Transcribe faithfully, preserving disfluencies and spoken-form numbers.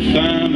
sign.